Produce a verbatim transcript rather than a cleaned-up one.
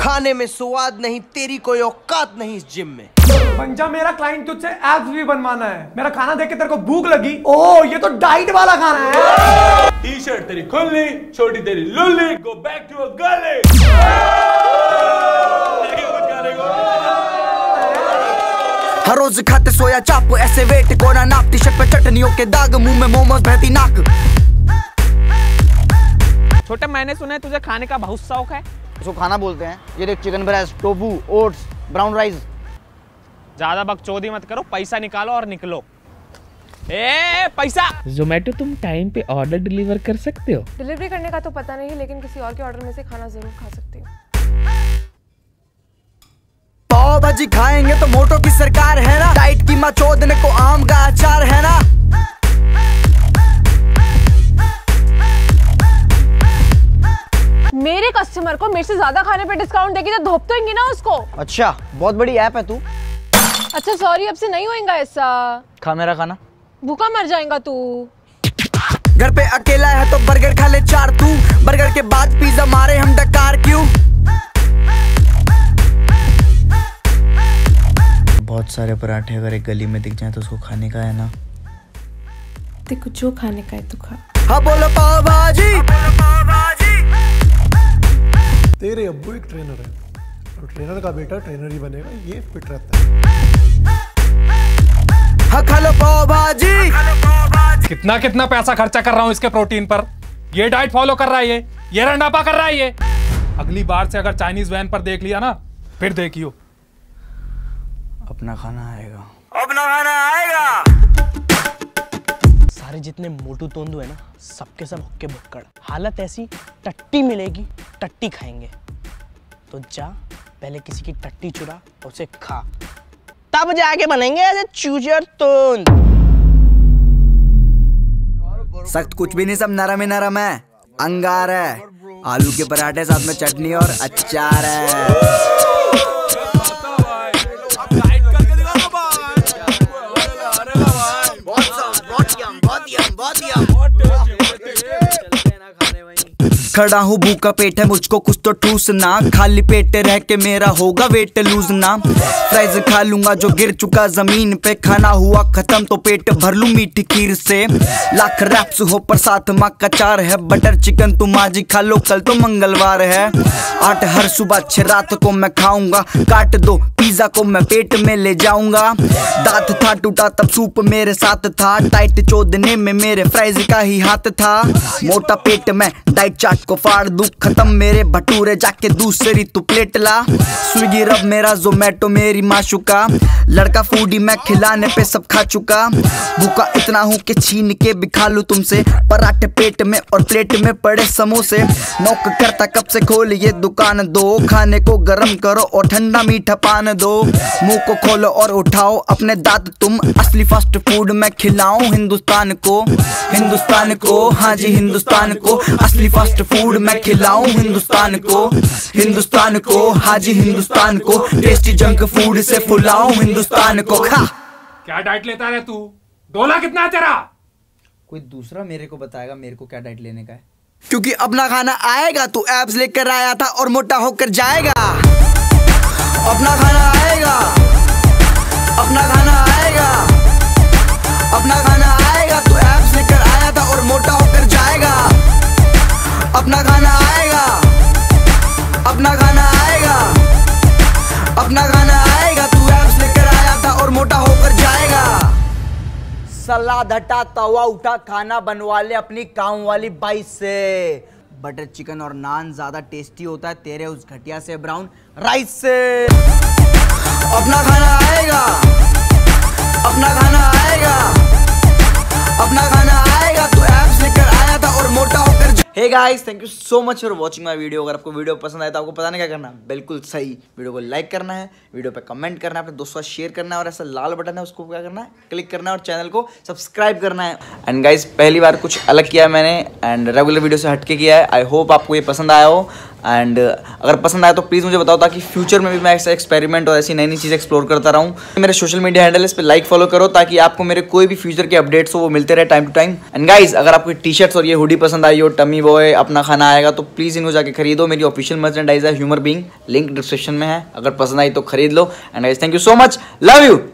खाने में स्वाद नहीं, तेरी कोई औकात नहीं इस जिम में। पंजा, मेरा क्लाइंट तुझसे एब्स भी बनवाना है। मेरा खाना देख के तेरे को भूख लगी? ओह, ये तो डाइट वाला खाना है। टी शर्ट तेरी खुली, छोटी तेरी लुल्ली, गो बैक टू योर गली। हर रोज खाते सोया चाप, ऐसे वेट कोना नाप, टी शर्ट पे चटनियों के दाग, मुंह में मोमोज बहती नाक। छोटे, मैंने सुना है तुझे खाने का बहुत शौक है। इसको खाना बोलते हैं। ये देख, chicken breast, tofu, oats, brown rice. ज्यादा बकचोदी मत करो, पैसा निकालो और निकलो। ए पैसा। जोमेटो, तुम टाइम पे ऑर्डर डिलीवर कर सकते हो? डिलीवरी करने का तो पता नहीं, लेकिन किसी और के ऑर्डर में से खाना जरूर खा सकती हो। पाव भाजी खाएंगे तो मोटो की सरकार है ना, डाइट की माँ चोदने को आम का अचार है ना। मेरे कस्टमर को मेरे से ज्यादा खाने पे डिस्काउंट देगी तो धोप तो ना उसको। अच्छा, बहुत बड़ी ऐप है तू। अच्छा सॉरी, अब से नहीं होएगा ऐसा। खा मेरा खाना, भूखा मर जाएगा तू। घर पे अकेला है तो बर्गर खा ले चार, तू बर्गर के बाद पिज्जा मारे हम डकार क्यों? बहुत सारे पराठे अगर एक गली में दिख जाए तो उसको खाने का है ना। देखो जो खाने का है तो खा। हाँ बोलो पाव भाजी। तेरे अब्बू एक ट्रेनर है और ट्रेनर का बेटा ट्रेनर ही बनेगा, ये फिट रहता है। हाँ खा लो पाव भाजी। कितना कितना पैसा खर्चा कर रहा हूँ इसके प्रोटीन पर। ये डाइट फॉलो कर रहा है, ये ये रंडापा कर रहा है ये। अगली बार से अगर चाइनीज वैन पर देख लिया ना, फिर देखियो अपना खाना आएगा, अपना खाना आएगा। सारे जितने मोटू तोंदू है ना, सबके सब हुक्के भुक्कड़, हालत ऐसी टट्टी मिलेगी टट्टी खाएंगे। तो जा पहले किसी की टट्टी चुरा और उसे खा, तब जाके बनेंगे ऐसे चूजर तोंद। सख्त कुछ भी नहीं, सब नरम ही नरम है। अंगार है, आलू के पराठे साथ में चटनी और अचार है। खड़ा हूँ, भूखा पेट है, मुझको कुछ तो ठूसना। खाली पेट रह के मेरा होगा वेट लूज ना। फ्राइज खा लूंगा जो गिर चुका जमीन पे, खाना हुआ खत्म तो पेट भर लूं मीठी खीर से। लाख रैप्स हो पर साथ माँ कचार है, बटर चिकन तुम आज ही खा लो कल तो मंगलवार है। आठ हर सुबह छह रात को मैं खाऊंगा, काट दो पिज्जा को मैं पेट में ले जाऊंगा। दांत था टूटा तब सूप मेरे साथ था, टाइट चोदने में मेरे फ्राइज का ही हाथ था। मोटा पेट में डाइट चाट को फाड़ दूं, खत्म मेरे भटूरे, जाके दूसरी तू प्लेट ला। स्विगी रब मेरा, जोमेटो मेरी माशुका, लड़का फूडी मैं खिलाने पे सब खा चुका। भूखा इतना हूँ कि छीन के भी खा लूं तुमसे, पराठे पेट में और प्लेट में पड़े समोसे। नौक करता कब से खोल ये दुकान, दो खाने को गरम करो और ठंडा मीठा पान दो। मुंह को खोलो और उठाओ अपने दांत, तुम असली फास्ट फूड मैं खिलाऊं हिंदुस्तान को। हिंदुस्तान को, हाँ जी हिंदुस्तान को, असली फास्ट फूड मैं खिलाऊं हिंदुस्तान को। हिंदुस्तान को, हाजी हिंदुस्तान को, टेस्टी जंक फूड से फुलाऊं हिंदुस्तान को। खा। क्या डाइट लेता रहे तू? डोला कितना तेरा? कोई दूसरा मेरे को बताएगा मेरे को क्या डाइट लेने का है, क्योंकि अपना खाना आएगा। तू एब्स लेकर आया था और मोटा होकर जाएगा। अपना खाना आएगा, अपना खाना आएगा, अपना खाना आएगा। तू एब्स लेकर आया था और मोटा होकर जाएगा। अपना खाना आएगा, अपना खाना आएगा, अपना खाना आएगा। तू एब्स लेकर आया था और मोटा होकर जाएगा। सलाद हटा, तवा उठा, खाना बनवा ले अपनी काम वाली बाई से। बटर चिकन और नान ज्यादा टेस्टी होता है तेरे उस घटिया से ब्राउन राइस से। अपना खाना आएगा, अपना खाना आएगा, अपना खाना आएगा। तू एब्स लेकर आया था और मोटा होकर। Hey guys, thank you so much for watching my video. अगर आपको वीडियो पसंद आए तो आपको पता नहीं क्या करना, बिल्कुल सही वीडियो को लाइक करना है, वीडियो पे कमेंट करना है, अपने दोस्तों से शेयर करना है, और ऐसा लाल बटन है उसको क्या करना है, क्लिक करना है, और चैनल को सब्सक्राइब करना है। एंड गाइस, पहली बार कुछ अलग किया है मैंने, एंड रेगुलर वीडियो से हटके किया है। आई होप आपको ये पसंद आया हो। एंड अगर पसंद आया तो प्लीज़ मुझे बताओ ताकि फ्यूचर में भी मैं ऐसा एक्सपेरिमेंट और ऐसी नई नई चीज़ें एक्सप्लोर करता रहूँ। मेरे सोशल मीडिया हैंडल इस पर लाइक फॉलो करो ताकि आपको मेरे कोई भी फ्यूचर के अपडेट्स हो वो मिलते रहे time to time. And guys, अगर आपको टी शर्ट्स और ये हुडी पसंद आई हो, टमी बॉय, अपना खाना आएगा, तो प्लीज़ इनको जाकर खरीदो। मेरी ऑफिशियल मर्चेंडाइज है ह्यूमर बींग, लिंक डिस्क्रिप्शन में है। अगर पसंद आई तो खरीद लो। And guys, thank you so much, love you.